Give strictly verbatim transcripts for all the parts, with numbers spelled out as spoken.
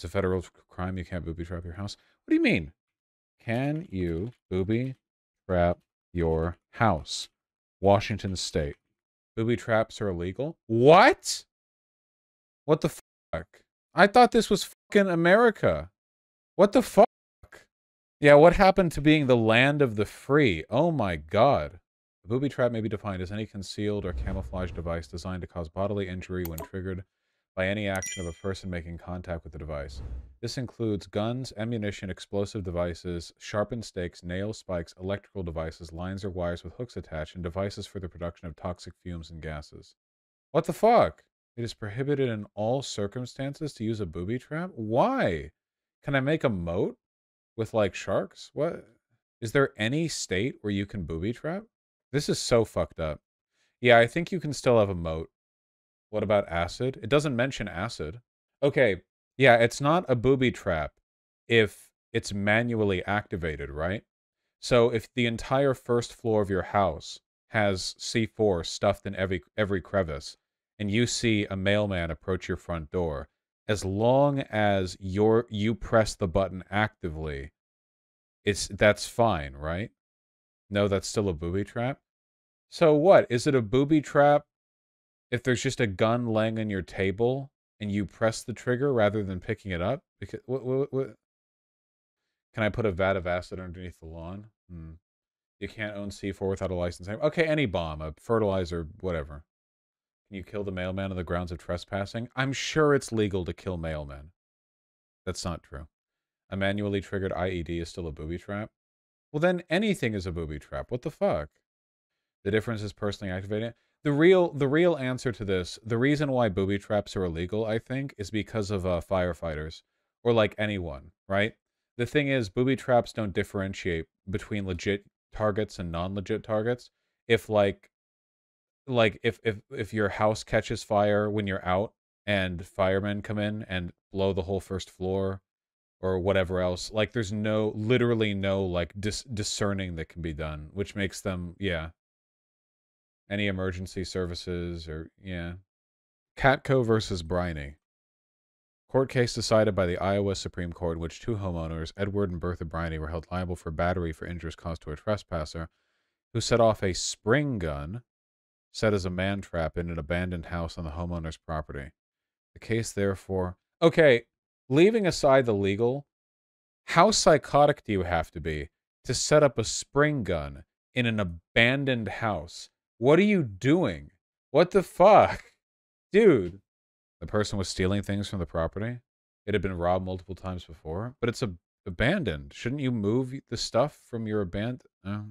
It's a federal crime. You can't booby trap your house. What do you mean? Can you booby trap your house? Washington State. Booby traps are illegal? What? What the fuck? I thought this was fucking America. What the fuck? Yeah, what happened to being the land of the free? Oh my god. A booby trap may be defined as any concealed or camouflaged device designed to cause bodily injury when triggered by any action of a person making contact with the device. This includes guns, ammunition, explosive devices, sharpened stakes, nails, spikes, electrical devices, lines or wires with hooks attached, and devices for the production of toxic fumes and gases. What the fuck? It is prohibited in all circumstances to use a booby trap? Why? Can I make a moat? With, like, sharks? What? Is there any state where you can booby trap? This is so fucked up. Yeah, I think you can still have a moat. What about acid? It doesn't mention acid. Okay, yeah, it's not a booby trap if it's manually activated, right? So if the entire first floor of your house has C four stuffed in every, every crevice, and you see a mailman approach your front door, as long as you're, you press the button actively, it's, that's fine, right? No, that's still a booby trap? So what? Is it a booby trap if there's just a gun laying on your table and you press the trigger rather than picking it up? Because, what, what, what? Can I put a vat of acid underneath the lawn? Hmm. You can't own C four without a license. Okay, any bomb, a fertilizer, whatever. You kill the mailman on the grounds of trespassing? I'm sure it's legal to kill mailmen. That's not true. A manually triggered I E D is still a booby trap? Well, then anything is a booby trap. What the fuck? The difference is personally activating it. The real, the real answer to this, the reason why booby traps are illegal, I think, is because of uh, firefighters. Or like anyone, right? The thing is, booby traps don't differentiate between legit targets and non-legit targets. If like... Like, if, if, if your house catches fire when you're out and firemen come in and blow the whole first floor or whatever else, like, there's no, literally no, like, dis discerning that can be done, which makes them, yeah. Any emergency services or, yeah. Katko versus Briney. Court case decided by the Iowa Supreme Court in which two homeowners, Edward and Bertha Briney, were held liable for battery for injuries caused to a trespasser who set off a spring gun set as a man trap in an abandoned house on the homeowner's property. The case, therefore... Okay, leaving aside the legal, how psychotic do you have to be to set up a spring gun in an abandoned house? What are you doing? What the fuck? Dude. The person was stealing things from the property. It had been robbed multiple times before, but it's ab abandoned. Shouldn't you move the stuff from your abandoned... Oh.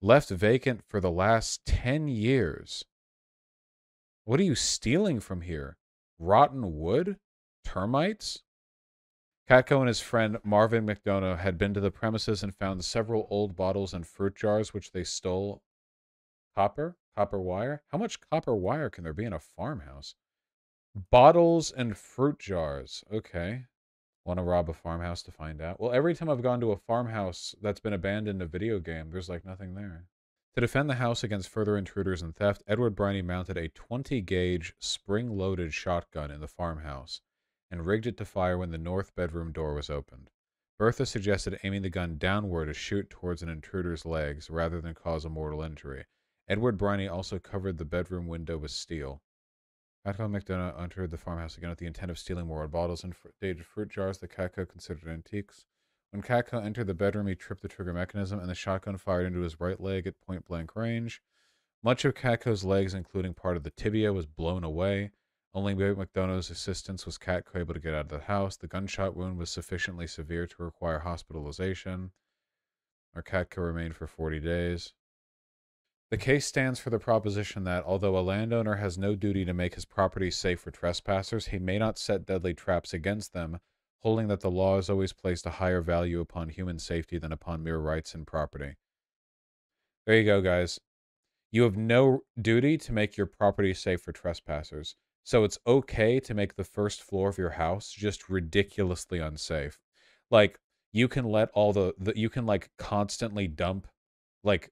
Left vacant for the last ten years. What are you stealing from here? Rotten wood? Termites? Katko and his friend Marvin McDonough had been to the premises and found several old bottles and fruit jars which they stole. Copper? Copper wire? How much copper wire can there be in a farmhouse? Bottles and fruit jars. Okay. Want to rob a farmhouse to find out? Well, every time I've gone to a farmhouse that's been abandoned in a video game, there's like nothing there. To defend the house against further intruders and theft, Edward Briney mounted a twenty gauge spring-loaded shotgun in the farmhouse and rigged it to fire when the north bedroom door was opened. Bertha suggested aiming the gun downward to shoot towards an intruder's legs rather than cause a mortal injury. Edward Briney also covered the bedroom window with steel. Katko McDonough entered the farmhouse again with the intent of stealing more bottles and dated fruit jars that Katko considered antiques. When Katko entered the bedroom, he tripped the trigger mechanism, and the shotgun fired into his right leg at point-blank range. Much of Katko's legs, including part of the tibia, was blown away. Only with McDonough's assistance was Katko able to get out of the house. The gunshot wound was sufficiently severe to require hospitalization. Our Katko remained for forty days. The case stands for the proposition that, although a landowner has no duty to make his property safe for trespassers, he may not set deadly traps against them, holding that the law has always placed a higher value upon human safety than upon mere rights and property. There you go, guys. You have no duty to make your property safe for trespassers, so it's okay to make the first floor of your house just ridiculously unsafe. Like, you can let all the... the you can, like, constantly dump, like,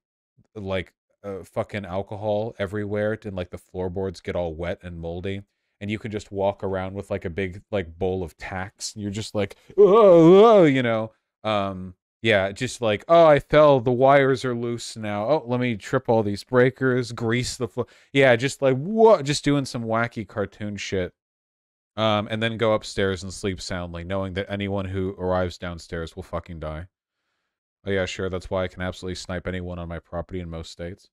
like... Uh, fucking alcohol everywhere and like the floorboards get all wet and moldy, and you can just walk around with like a big like bowl of tacks. You're just like, oh, oh, you know, um, yeah, just like, oh, I fell. The wires are loose now. Oh, let me trip all these breakers, grease the floor. Yeah, just like what? Just doing some wacky cartoon shit. Um, and then go upstairs and sleep soundly, knowing that anyone who arrives downstairs will fucking die. Oh yeah, sure, that's why I can absolutely snipe anyone on my property in most states.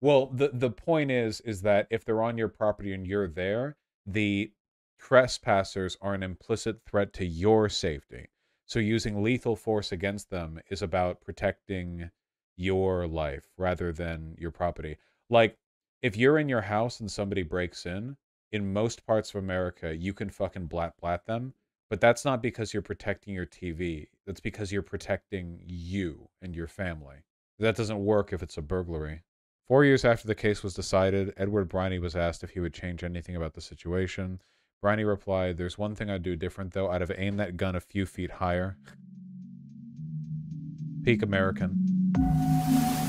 Well, the, the point is, is that if they're on your property and you're there, the trespassers are an implicit threat to your safety. So using lethal force against them is about protecting your life rather than your property. Like, if you're in your house and somebody breaks in, in most parts of America, you can fucking blat blat them, but that's not because you're protecting your T V. That's because you're protecting you and your family. That doesn't work if it's a burglary. Four years after the case was decided, Edward Briney was asked if he would change anything about the situation. Briney replied, "There's one thing I'd do different, though. I'd have aimed that gun a few feet higher." Peak American.